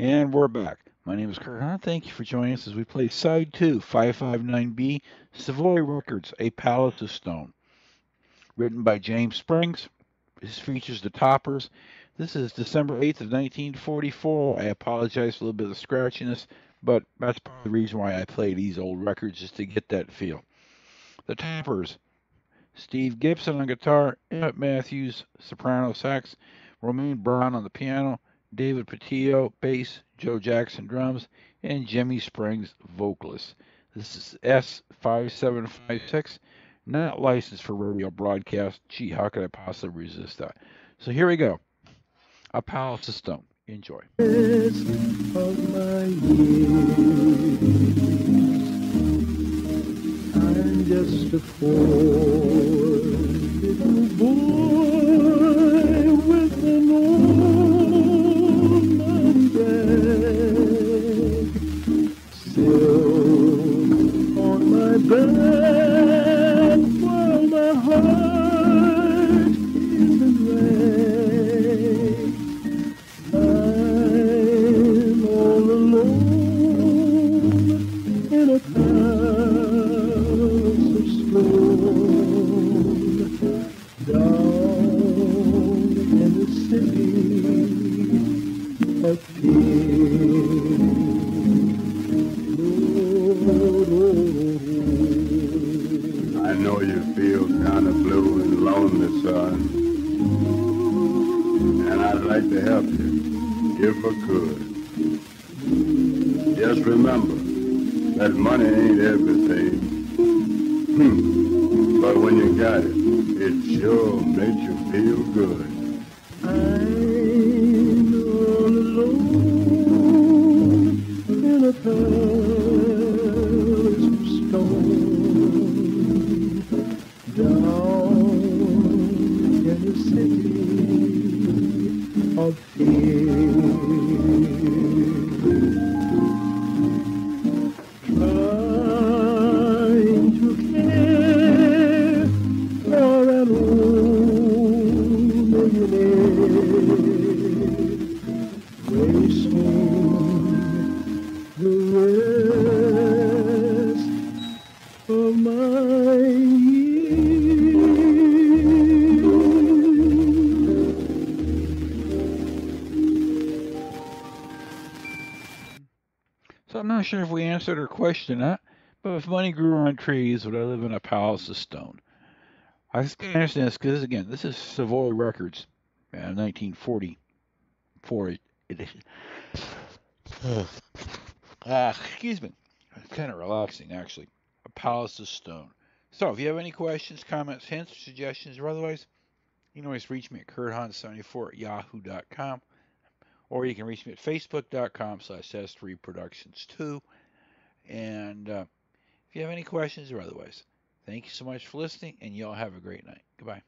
And we're back. My name is Kirk Hunt. Thank you for joining us as we play Side 2, 559B, Savoy Records, A Palace of Stone. Written by James Springs. This features the Toppers. This is December 8th of 1944. I apologize for a little bit of scratchiness, but that's part of the reason why I play these old records, just to get that feel. The Toppers. Steve Gibson on guitar, Emmett Matthews, soprano sax, Romaine Brown on the piano, David Petillo, bass, Joe Jackson, drums, and Jimmy Springs, vocalist. This is S5756, not licensed for radio broadcast. Gee, how could I possibly resist that? So here we go. A Palace of Stone. Enjoy. Of my years, I'm just a poor little boy with an almond bag, silk on my back, while my heart is in rag. I'm all alone in a palace of stone. Down in the city of peace. I know you feel kind of blue and lonely, son, and I'd like to help you, if I could. Just remember that money ain't everything. But when you got it, it sure made you feel good. I'm all alone in a palace of stone, down in the city of fear, trying to care. So I'm not sure if we answered her question or not, but if money grew on trees, would I live in a palace of stone? I just can't understand this, because again, this is Savoy Records, 1944 edition. Excuse me. It's kind of relaxing, actually. A Palace of Stone. So, if you have any questions, comments, hints, suggestions, or otherwise, you can always reach me at kurthunt74@yahoo.com, or you can reach me at facebook.com/S3productions2. And if you have any questions or otherwise, thank you so much for listening, and y'all have a great night. Goodbye.